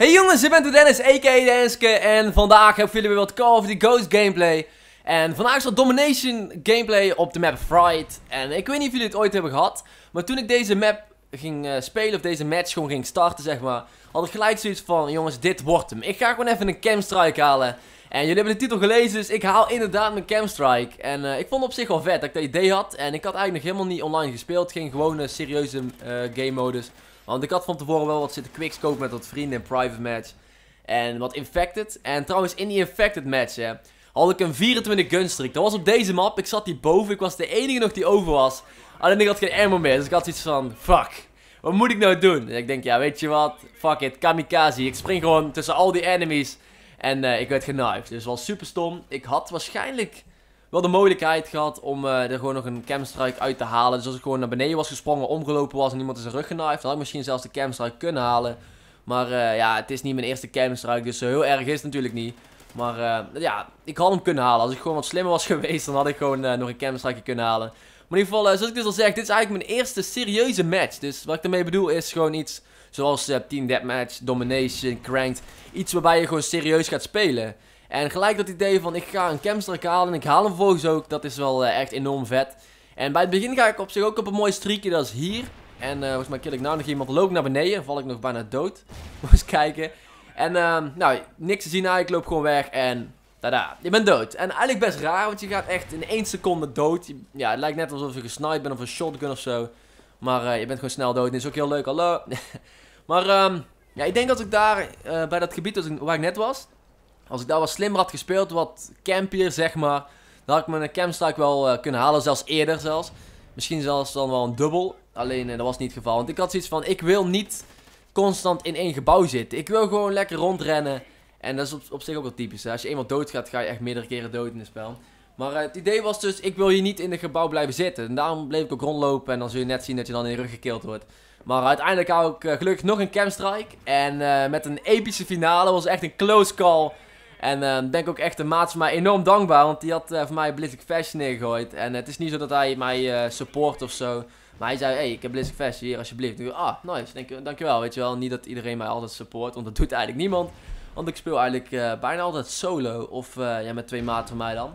Hey jongens, ik ben Dennis A.K. Danske en vandaag heb ik voor jullie weer wat Call of the Ghost gameplay. En vandaag is wat Domination gameplay op de map Fright. En ik weet niet of jullie het ooit hebben gehad, maar toen ik deze map ging spelen, of deze match gewoon ging starten zeg maar, had ik gelijk zoiets van, jongens, dit wordt hem. Ik ga gewoon even een K.E.M. Strike halen. En jullie hebben de titel gelezen, dus ik haal inderdaad mijn K.E.M. Strike. En ik vond het op zich wel vet dat ik dat idee had. En ik had eigenlijk nog helemaal niet online gespeeld, geen gewone serieuze game modus. Want ik had van tevoren wel wat zitten quickscope met wat vrienden in private match. En wat infected. En trouwens in die infected match hè, had ik een 24 gunstreak. Dat was op deze map. Ik zat hier boven. Ik was de enige nog die over was. Alleen ik had geen ammo meer. Dus ik had zoiets van, fuck. Wat moet ik nou doen? En ik denk, ja weet je wat. Fuck it. Kamikaze. Ik spring gewoon tussen al die enemies. En ik werd genived. Dus het was super stom. Ik had waarschijnlijk wel de mogelijkheid gehad om er gewoon nog een K.E.M. Strike uit te halen. Dus als ik gewoon naar beneden was gesprongen, omgelopen was en iemand in zijn rug genaaid, had ik misschien zelfs de K.E.M. Strike kunnen halen. Maar ja, het is niet mijn eerste K.E.M. Strike, dus heel erg is het natuurlijk niet. Maar ja, ik had hem kunnen halen. Als ik gewoon wat slimmer was geweest, dan had ik gewoon nog een K.E.M. Strike kunnen halen. Maar in ieder geval, zoals ik dus al zeg, dit is eigenlijk mijn eerste serieuze match. Dus wat ik daarmee bedoel is gewoon iets zoals Team Deathmatch, Domination, Cranked. Iets waarbij je gewoon serieus gaat spelen. En gelijk dat idee van ik ga een K.E.M. Strike halen en ik haal hem vervolgens ook, dat is wel echt enorm vet. En bij het begin ga ik op zich ook op een mooi streakje, dat is hier. En volgens mij kill ik nou nog iemand, loop ik naar beneden, val ik nog bijna dood. Moet eens kijken. En nou, niks te zien eigenlijk, loop gewoon weg en tada, je bent dood. En eigenlijk best raar, want je gaat echt in 1 seconde dood. Ja, het lijkt net alsof je gesniped bent of een shotgun of zo. Maar je bent gewoon snel dood en dat is ook heel leuk, hallo. Maar ja, ik denk dat ik daar, bij dat gebied waar ik net was, als ik daar wat slimmer had gespeeld, wat campier zeg maar, dan had ik mijn K.E.M. Strike wel kunnen halen, zelfs eerder zelfs. Misschien zelfs dan wel een dubbel, alleen dat was niet het geval. Want ik had zoiets van, ik wil niet constant in één gebouw zitten. Ik wil gewoon lekker rondrennen. En dat is op zich ook wel typisch. Hè? Als je eenmaal doodgaat, ga je echt meerdere keren dood in het spel. Maar het idee was dus, ik wil hier niet in het gebouw blijven zitten. En daarom bleef ik ook rondlopen en dan zul je net zien dat je dan in de rug gekild wordt. Maar uiteindelijk hou ik gelukkig nog een K.E.M. Strike. En met een epische finale, was echt een close call. En ben ik ook echt de maat voor mij enorm dankbaar, want die had voor mij Blizzard Fashion neergegooid. En het is niet zo dat hij mij support of zo, maar hij zei, hey, ik heb Blizzard Fashion hier, alsjeblieft. En ik dacht, ah, nice, dankjewel, weet je wel. Niet dat iedereen mij altijd support, want dat doet eigenlijk niemand. Want ik speel eigenlijk bijna altijd solo, of ja, met twee maten van mij dan.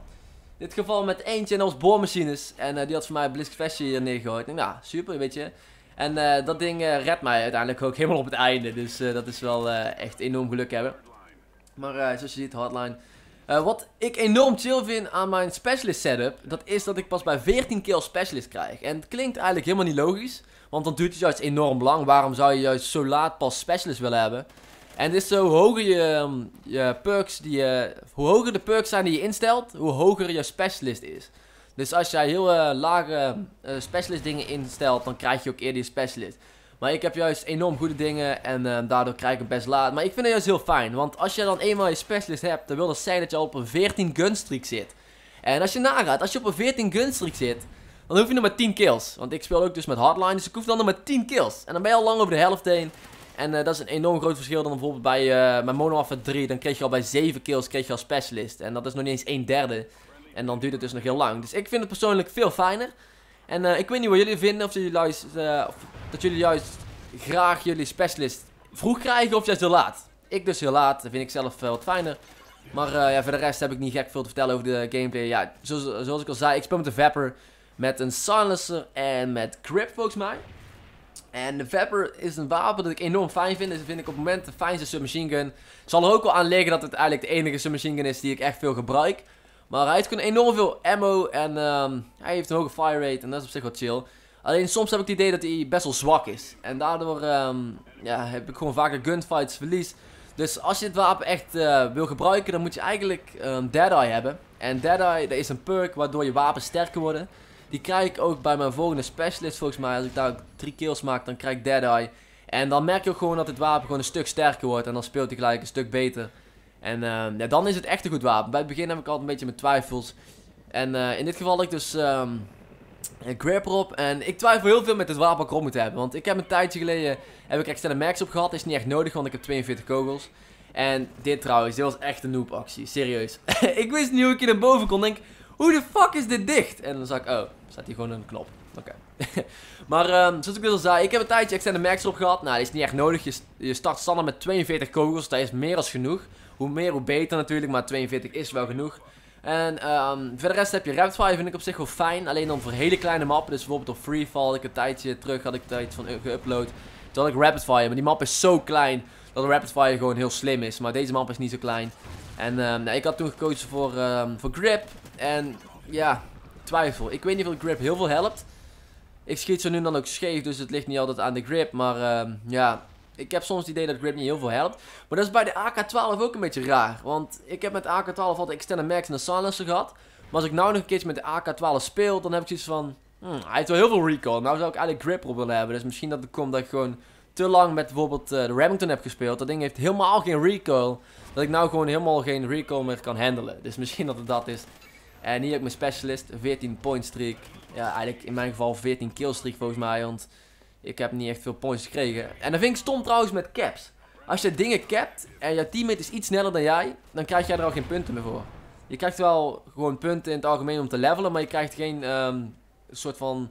In dit geval met eentje en als boormachines. En die had voor mij Blizzard Fashion hier neergegooid. En ja, super, weet je. En dat ding redt mij uiteindelijk ook helemaal op het einde, dus dat is wel echt enorm geluk hebben. Maar zoals je ziet, hardline. Wat ik enorm chill vind aan mijn specialist setup, dat is dat ik pas bij 14 kills specialist krijg. En het klinkt eigenlijk helemaal niet logisch, want dan duurt het juist enorm lang. Waarom zou je juist zo laat pas specialist willen hebben? En het is zo, hoe hoger de perks zijn die je instelt, hoe hoger je specialist is. Dus als jij heel lage specialist dingen instelt, dan krijg je ook eerder je specialist. Maar ik heb juist enorm goede dingen en daardoor krijg ik het best laat. Maar ik vind het juist heel fijn, want als je dan eenmaal je specialist hebt, dan wil dat zijn dat je al op een 14 gunstreak zit. En als je nagaat, als je op een 14 gunstreak zit, dan hoef je nog maar 10 kills. Want ik speel ook dus met hardline, dus ik hoef dan nog maar 10 kills. En dan ben je al lang over de helft heen. En dat is een enorm groot verschil dan bijvoorbeeld bij mijn Mono Alpha 3. Dan kreeg je al bij 7 kills kreeg je al specialist. En dat is nog niet eens 1/3. En dan duurt het dus nog heel lang. Dus ik vind het persoonlijk veel fijner. En ik weet niet wat jullie vinden, of jullie dat jullie juist graag jullie specialist vroeg krijgen of juist heel laat. Ik dus heel laat, dat vind ik zelf wat fijner. Maar ja, voor de rest heb ik niet gek veel te vertellen over de gameplay. Ja, zoals ik al zei, ik speel met de Vapor, met een silencer en met grip volgens mij. En de Vapor is een wapen dat ik enorm fijn vind. Dus dat vind ik op het moment de fijnste submachine gun. Het zal er ook wel aan liggen dat het eigenlijk de enige submachine gun is die ik echt veel gebruik. Maar hij heeft gewoon enorm veel ammo en hij heeft een hoge fire rate en dat is op zich wel chill. Alleen soms heb ik het idee dat hij best wel zwak is. En daardoor ja, heb ik gewoon vaker gunfights verlies. Dus als je het wapen echt wil gebruiken, dan moet je eigenlijk Dead Eye hebben. En Dead Eye, dat is een perk waardoor je wapens sterker worden. Die krijg ik ook bij mijn volgende specialist volgens mij. Als ik daar 3 kills maak, dan krijg ik Dead Eye. En dan merk je ook gewoon dat het wapen gewoon een stuk sterker wordt en dan speelt hij gelijk een stuk beter. En ja, dan is het echt een goed wapen. Bij het begin heb ik altijd een beetje mijn twijfels. En in dit geval had ik dus een grip erop. En ik twijfel heel veel met het wapen erop moet hebben. Want ik heb een tijdje geleden heb ik externe mags op gehad. Dat is niet echt nodig, want ik heb 42 kogels. En dit trouwens, dit was echt een noob actie. Serieus. Ik wist niet hoe ik hier naar boven kon. Denk, hoe de fuck is dit dicht? En dan zag ik, oh, staat hier gewoon een knop. Oké. Maar zoals ik dus al zei, ik heb een tijdje extended max erop gehad. Nou, die is niet echt nodig. Je start standaard met 42 kogels. Dat is meer dan genoeg. Hoe meer, hoe beter natuurlijk. Maar 42 is wel genoeg. En voor de rest heb je rapid fire, vind ik op zich wel fijn. Alleen dan voor hele kleine mappen. Dus bijvoorbeeld op Freefall had ik een tijdje terug iets van geüpload. Toen had ik rapid fire. Maar die map is zo klein dat rapid fire gewoon heel slim is. Maar deze map is niet zo klein. En nou, ik had toen gekozen voor grip. En ja, twijfel. Ik weet niet of grip heel veel helpt. Ik schiet zo nu dan ook scheef, dus het ligt niet altijd aan de grip. Maar ja, ik heb soms het idee dat grip niet heel veel helpt. Maar dat is bij de AK-12 ook een beetje raar. Want ik heb met de AK-12 altijd extended max en de silencer gehad. Maar als ik nou nog een keertje met de AK-12 speel, dan heb ik zoiets van... hij heeft wel heel veel recoil. Nou zou ik eigenlijk grip op willen hebben. Dus misschien dat het komt dat ik gewoon te lang met bijvoorbeeld de Remington heb gespeeld. Dat ding heeft helemaal geen recoil. Dat ik nou gewoon helemaal geen recoil meer kan handelen. Dus misschien dat het dat is. En hier heb ik mijn specialist, 14 point streak. Ja, eigenlijk in mijn geval 14 kill streak volgens mij, want ik heb niet echt veel points gekregen. En dat vind ik stom trouwens met caps. Als je dingen capt en jouw teammate is iets sneller dan jij, dan krijg jij er al geen punten meer voor. Je krijgt wel gewoon punten in het algemeen om te levelen, maar je krijgt geen soort van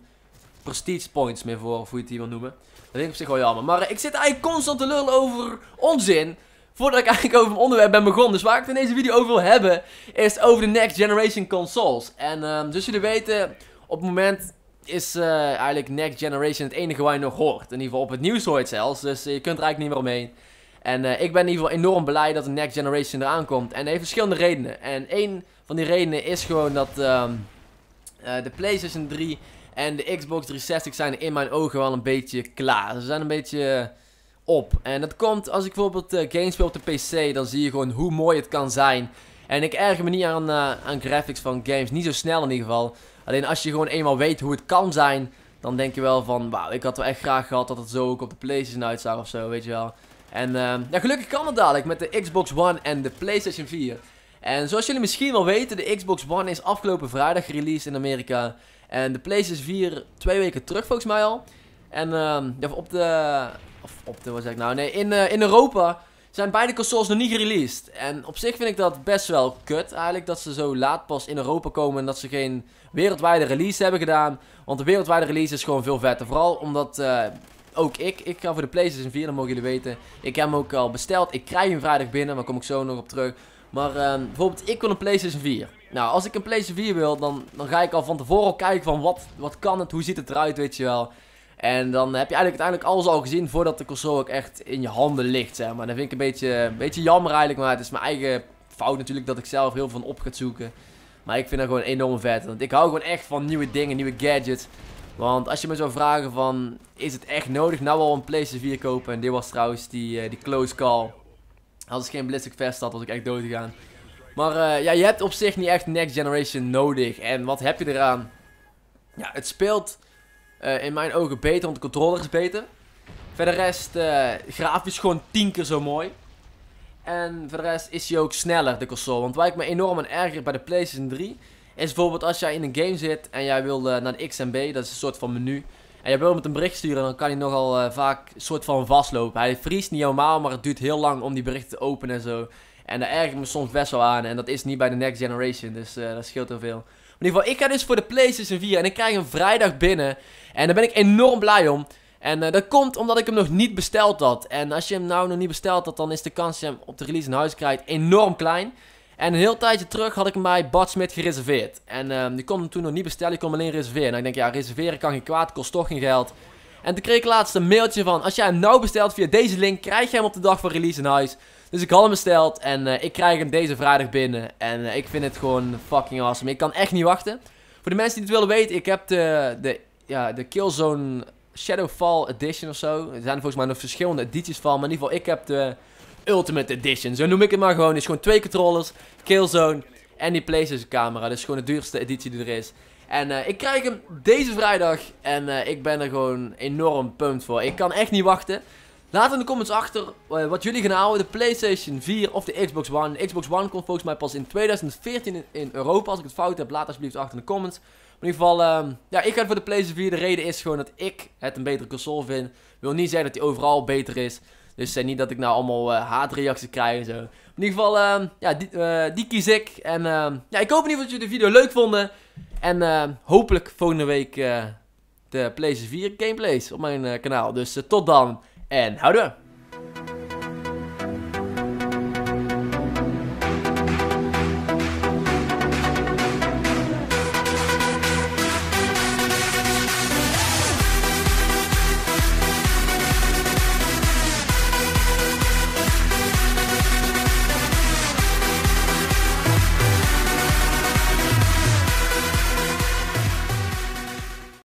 prestige points meer voor, of hoe je het hier wil noemen. Dat vind ik op zich wel jammer. Maar ik zit eigenlijk constant te lullen over onzin. Voordat ik eigenlijk over mijn onderwerp ben begonnen. Dus waar ik het in deze video over wil hebben, is over de next generation consoles. En zoals jullie weten, op het moment is eigenlijk next generation het enige waar je nog hoort. In ieder geval op het nieuws hoort zelfs. Dus je kunt er eigenlijk niet meer omheen. En ik ben in ieder geval enorm blij dat de next generation eraan komt. En dat heeft verschillende redenen. En één van die redenen is gewoon dat de PlayStation 3 en de Xbox 360 zijn in mijn ogen wel een beetje klaar. Ze zijn een beetje... op. En dat komt, als ik bijvoorbeeld games speel op de PC, dan zie je gewoon hoe mooi het kan zijn. En ik erger me niet aan, aan graphics van games, niet zo snel in ieder geval. Alleen als je gewoon eenmaal weet hoe het kan zijn, dan denk je wel van, wauw, ik had wel echt graag gehad dat het zo ook op de PlayStation uitzag of zo, weet je wel. En ja, gelukkig kan het dadelijk met de Xbox One en de PlayStation 4. En zoals jullie misschien wel weten, de Xbox One is afgelopen vrijdag gereleased in Amerika. En de PlayStation 4 2 weken terug volgens mij al. En in Europa zijn beide consoles nog niet gereleased. En op zich vind ik dat best wel kut eigenlijk, dat ze zo laat pas in Europa komen en dat ze geen wereldwijde release hebben gedaan. Want de wereldwijde release is gewoon veel vetter. Vooral omdat ook ik ga voor de PlayStation 4, dat mogen jullie weten. Ik heb hem ook al besteld. Ik krijg hem vrijdag binnen, maar kom ik zo nog op terug. Maar bijvoorbeeld, ik wil een PlayStation 4. Nou, als ik een PlayStation 4 wil, dan ga ik al van tevoren al kijken van wat kan het, hoe ziet het eruit, weet je wel. En dan heb je eigenlijk uiteindelijk alles al gezien voordat de console ook echt in je handen ligt, zeg maar. Dat vind ik een beetje jammer eigenlijk, maar het is mijn eigen fout natuurlijk dat ik zelf heel veel van op ga zoeken. Maar ik vind dat gewoon enorm vet, want ik hou gewoon echt van nieuwe dingen, nieuwe gadgets. Want als je me zou vragen van, is het echt nodig? Nou al een PlayStation 4 kopen, en dit was trouwens die close call. Als ik geen Blizzard Fashion had, was ik echt dood gegaan. Maar ja, je hebt op zich niet echt next generation nodig. En wat heb je eraan? Ja, het speelt... in mijn ogen beter, want de controller is beter. Verder rest, grafisch gewoon 10 keer zo mooi. En voor de rest is hij ook sneller, de console. Want waar ik me enorm aan erger bij de PlayStation 3... is bijvoorbeeld als jij in een game zit en jij wil naar de XMB, dat is een soort van menu. En jij wil hem met een bericht sturen, dan kan hij nogal vaak een soort van vastlopen. Hij vriest niet helemaal, maar het duurt heel lang om die berichten te openen en zo. En daar erger ik me soms best wel aan. En dat is niet bij de next generation, dus dat scheelt heel veel. In ieder geval, ik ga dus voor de PlayStation 4 en ik krijg hem vrijdag binnen. En daar ben ik enorm blij om. En dat komt omdat ik hem nog niet besteld had. En als je hem nou nog niet besteld had, dan is de kans dat je hem op de release in huis krijgt enorm klein. En een heel tijdje terug had ik hem bij Bart Smith gereserveerd. En die kon hem toen nog niet bestellen, ik kon hem alleen reserveren. En ik denk, ja, reserveren kan geen kwaad, kost toch geen geld. En toen kreeg ik laatst een mailtje van, als jij hem nou bestelt via deze link, krijg je hem op de dag van release in huis. Dus ik had hem besteld en ik krijg hem deze vrijdag binnen. En ik vind het gewoon fucking awesome. Ik kan echt niet wachten. Voor de mensen die het willen weten, ik heb de Killzone Shadow Fall Edition of zo. Er zijn er volgens mij nog verschillende edities van. Maar in ieder geval, ik heb de Ultimate Edition. Zo noem ik het maar gewoon. Het is gewoon 2 controllers, Killzone en die PlayStation camera. Dus gewoon de duurste editie die er is. En ik krijg hem deze vrijdag. En ik ben er gewoon enorm pumped voor. Ik kan echt niet wachten. Laat in de comments achter wat jullie gaan houden, de PlayStation 4 of de Xbox One. De Xbox One komt volgens mij pas in 2014 in Europa. Als ik het fout heb, laat alsjeblieft achter in de comments. Maar in ieder geval, ja, ik ga voor de PlayStation 4. De reden is gewoon dat ik het een betere console vind. Wil niet zeggen dat die overal beter is. Dus niet dat ik nou allemaal haatreacties krijg en zo. Maar in ieder geval, ja, die kies ik. En ja, ik hoop in ieder geval dat jullie de video leuk vonden. En hopelijk volgende week... de PlayStation 4 gameplays op mijn kanaal. Dus tot dan en houden we!